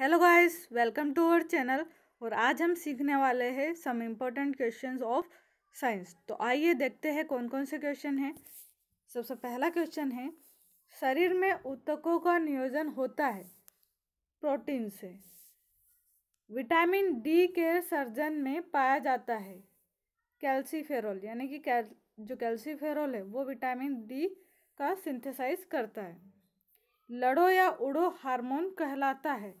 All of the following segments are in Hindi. Hello guys, welcome to our channel. और आज हम सीखने वाले हैं some important questions of science. तो आइए देखते हैं कौन कौन से क्वेश्चन हैं। सबसे पहला क्वेश्चन है, शरीर में ऊतकों का नियोजन होता है प्रोटीन से। विटामिन डी के सर्जन में पाया जाता है कैल्सिफेरोल, यानी कि जो कैल्सिफेरोल है वो विटामिन डी का सिंथेसाइज करता है। लड़ो या उड़ो हार्मोन कहलाता है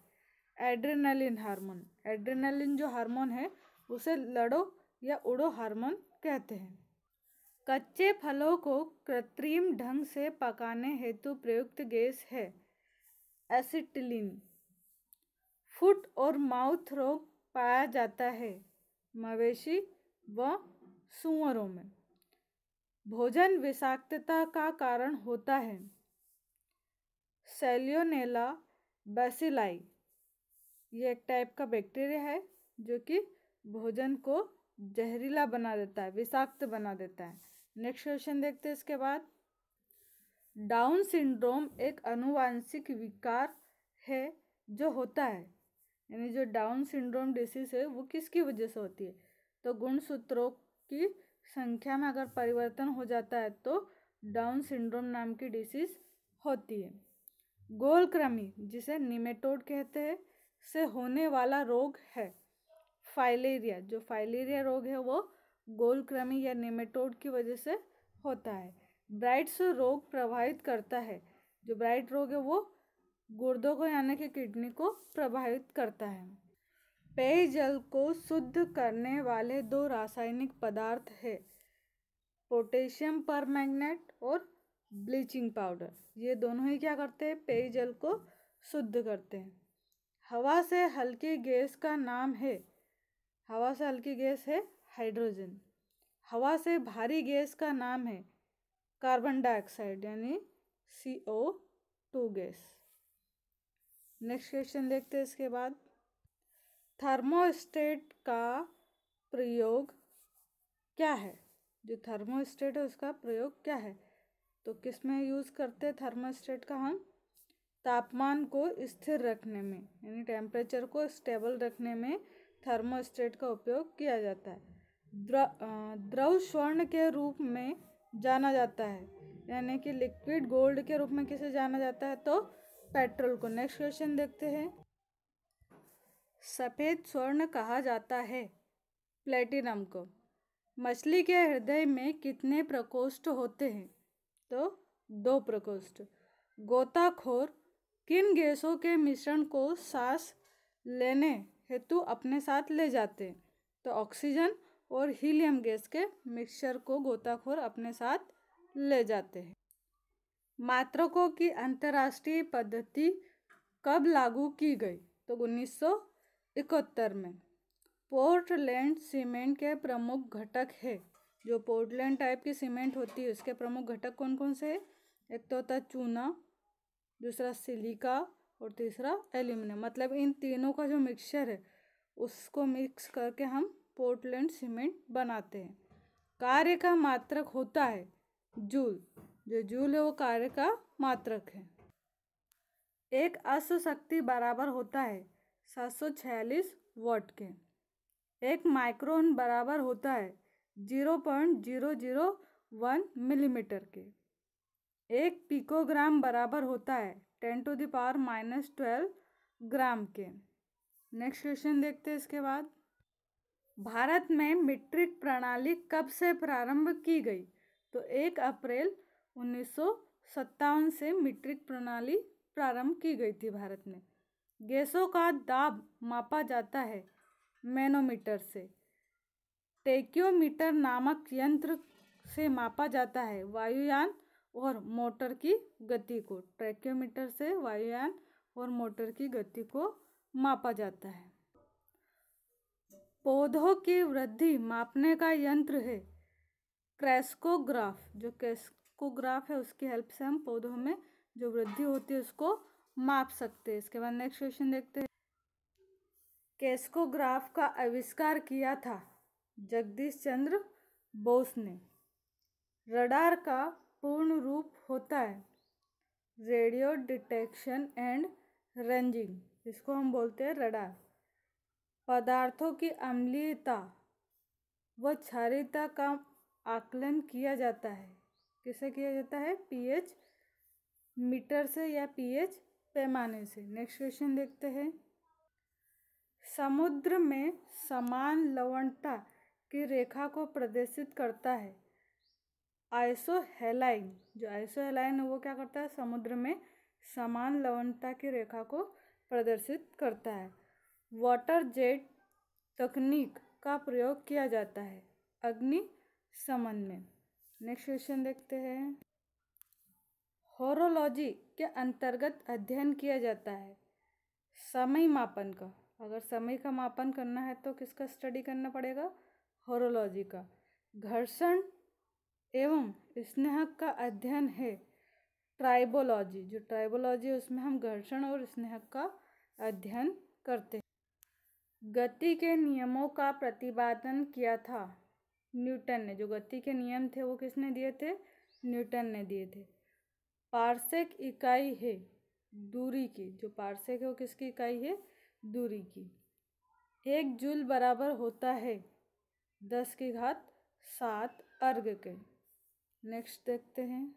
एड्रेनालिन हार्मोन। एड्रेनालिन जो हार्मोन है उसे लड़ो या उड़ो हार्मोन कहते हैं। कच्चे फलों को कृत्रिम ढंग से पकाने हेतु प्रयुक्त गैस है एसिटिलीन। फुट और माउथ रोग पाया जाता है मवेशी व सूअरों में। भोजन विषाक्तता का कारण होता है सैल्मोनेला बैसिलाई। ये एक टाइप का बैक्टीरिया है जो कि भोजन को जहरीला बना देता है, विषाक्त बना देता है। नेक्स्ट क्वेश्चन देखते हैं इसके बाद। डाउन सिंड्रोम एक अनुवांशिक विकार है जो होता है, यानी जो डाउन सिंड्रोम डिसीज़ है वो किसकी वजह से होती है। तो गुणसूत्रों की संख्या में अगर परिवर्तन हो जाता है तो डाउन सिंड्रोम नाम की डिसीज़ होती है। गोलक्रमी, जिसे निमेटोड कहते हैं, से होने वाला रोग है फाइलेरिया। जो फाइलेरिया रोग है वो गोलक्रमी या निमेटोड की वजह से होता है। ब्राइट्स रोग प्रभावित करता है। जो ब्राइट रोग है वो गुर्दों को यानी कि किडनी को प्रभावित करता है। पेयजल को शुद्ध करने वाले दो रासायनिक पदार्थ है पोटेशियम परमैंगनेट और ब्लीचिंग पाउडर। ये दोनों ही क्या करते हैं, पेयजल को शुद्ध करते हैं। हवा से हल्की गैस का नाम है, हवा से हल्की गैस है हाइड्रोजन। हवा से भारी गैस का नाम है कार्बन डाइऑक्साइड, यानी CO2 गैस। नेक्स्ट क्वेश्चन देखते हैं इसके बाद। थर्मोस्टेट का प्रयोग क्या है। जो थर्मोस्टेट है उसका प्रयोग क्या है, तो किस में यूज़ करते हैं थर्मोस्टेट का हम। तापमान को स्थिर रखने में, यानी टेम्परेचर को स्टेबल रखने में थर्मोस्टेट का उपयोग किया जाता है। द्रव स्वर्ण के रूप में जाना जाता है, यानी कि लिक्विड गोल्ड के रूप में किसे जाना जाता है, तो पेट्रोल को। नेक्स्ट क्वेश्चन देखते हैं। सफ़ेद स्वर्ण कहा जाता है प्लेटिनम को। मछली के हृदय में कितने प्रकोष्ठ होते हैं, तो 2 प्रकोष्ठ। गोताखोर किन गैसों के मिश्रण को सांस लेने हेतु अपने साथ ले जाते हैं, तो ऑक्सीजन और हीलियम गैस के मिक्सचर को गोताखोर अपने साथ ले जाते हैं। मात्रकों की अंतर्राष्ट्रीय पद्धति कब लागू की गई, तो 1971 में। पोर्टलैंड सीमेंट के प्रमुख घटक है। जो पोर्टलैंड टाइप की सीमेंट होती है उसके प्रमुख घटक कौन कौन से है, एक तो होता है चूना, दूसरा सिलिका और तीसरा एल्यूमिनियम। मतलब इन तीनों का जो मिक्सचर है उसको मिक्स करके हम पोर्टलैंड सीमेंट बनाते हैं। कार्य का मात्रक होता है जूल। जो जूल है वो कार्य का मात्रक है। एक अश्व शक्ति बराबर होता है 746 वाट के। एक माइक्रोन बराबर होता है 0.001 मिलीमीटर के। एक पिकोग्राम बराबर होता है 10⁻¹² ग्राम के। नेक्स्ट क्वेश्चन देखते हैं इसके बाद। भारत में मीट्रिक प्रणाली कब से प्रारंभ की गई, तो 1 अप्रैल 1957 से मीट्रिक प्रणाली प्रारंभ की गई थी भारत में। गैसों का दाब मापा जाता है मेनोमीटर से। टैकोमीटर नामक यंत्र से मापा जाता है वायुयान और मोटर की गति को। ट्रैकोमीटर से वायुयान और मोटर की गति को मापा जाता है। पौधों की वृद्धि मापने का यंत्र है क्रेस्कोग्राफ। जो क्रेस्कोग्राफ है उसकी हेल्प से हम पौधों में जो वृद्धि होती है उसको माप सकते हैं। इसके बाद नेक्स्ट क्वेश्चन देखते हैं। क्रेस्कोग्राफ का आविष्कार किया था जगदीश चंद्र बोस ने। रडार का पूर्ण रूप होता है रेडियो डिटेक्शन एंड रेंजिंग। जिसको हम बोलते हैं रडार। पदार्थों की अम्लीयता व क्षारीयता का आकलन किया जाता है, किसे किया जाता है? पीएच मीटर से या पीएच पैमाने से। नेक्स्ट क्वेश्चन देखते हैं। समुद्र में समान लवणता की रेखा को प्रदर्शित करता है आइसोहेलाइन। जो आइसोहेलाइन है वो क्या करता है? समुद्र में समान लवणता की रेखा को प्रदर्शित करता है। वाटर जेट तकनीक का प्रयोग किया जाता है अग्नि समन में। नेक्स्ट क्वेश्चन देखते हैं। होरोलॉजी के अंतर्गत अध्ययन किया जाता है समय मापन का। अगर समय का मापन करना है तो किसका स्टडी करना पड़ेगा? होरोलॉजी का। घर्षण एवं स्नेहक का अध्ययन है ट्राइबोलॉजी। जो ट्राइबोलॉजी है उसमें हम घर्षण और स्नेहक का अध्ययन करते हैं। गति के नियमों का प्रतिपादन किया था न्यूटन ने। जो गति के नियम थे वो किसने दिए थे? न्यूटन ने दिए थे। पारसेक इकाई है दूरी की। जो पारसेक है वो किसकी इकाई है? दूरी की। 1 जूल बराबर होता है 10 की घात 7 अर्घ के। नेक्स्ट देखते हैं।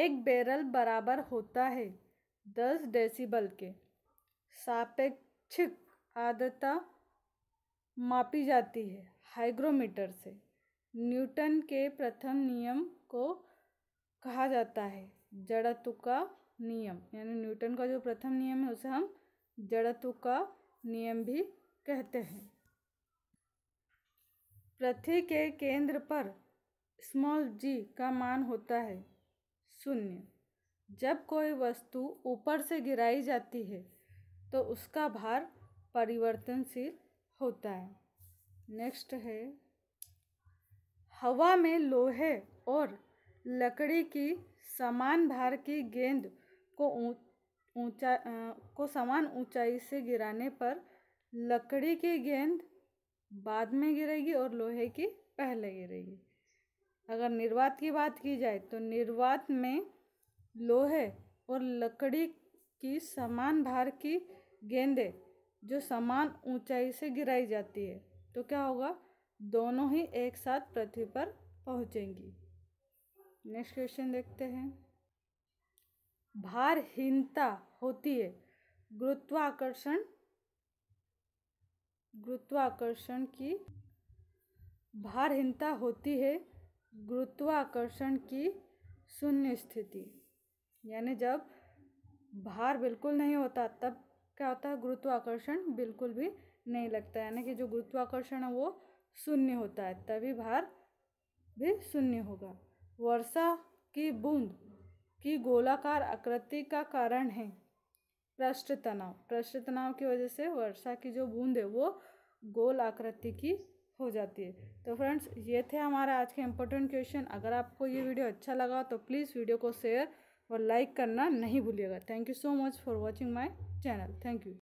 1 बैरल बराबर होता है 10 डेसिबल के। सापेक्षिक आर्द्रता मापी जाती है हाइग्रोमीटर से। न्यूटन के प्रथम नियम को कहा जाता है जड़त्व का नियम, यानी न्यूटन का जो प्रथम नियम है उसे हम जड़त्व का नियम भी कहते हैं। पृथ्वी के केंद्र पर g का मान होता है 0। जब कोई वस्तु ऊपर से गिराई जाती है तो उसका भार परिवर्तनशील होता है। नेक्स्ट है। हवा में लोहे और लकड़ी की समान भार की गेंद को समान ऊंचाई से गिराने पर लकड़ी की गेंद बाद में गिरेगी और लोहे की पहले गिरेगी। अगर निर्वात की बात की जाए तो निर्वात में लोहे और लकड़ी की समान भार की गेंदें जो समान ऊंचाई से गिराई जाती है तो क्या होगा? दोनों ही एक साथ पृथ्वी पर पहुंचेंगी। नेक्स्ट क्वेश्चन देखते हैं। भारहीनता होती है गुरुत्वाकर्षण की। भारहीनता होती है गुरुत्वाकर्षण की शून्य स्थिति, यानी जब भार बिल्कुल नहीं होता तब क्या होता है? गुरुत्वाकर्षण बिल्कुल भी नहीं लगता, यानी कि जो गुरुत्वाकर्षण है वो शून्य होता है, तभी भार भी शून्य होगा। वर्षा की बूंद की गोलाकार आकृति का कारण है पृष्ठ तनाव। पृष्ठ तनाव की वजह से वर्षा की जो बूंद है वो गोल आकृति की हो जाती है। तो फ्रेंड्स ये थे हमारा आज के इम्पोर्टेंट क्वेश्चन। अगर आपको ये वीडियो अच्छा लगा तो प्लीज़ वीडियो को शेयर और लाइक करना नहीं भूलिएगा। Thank you so much for watching my channel. Thank you.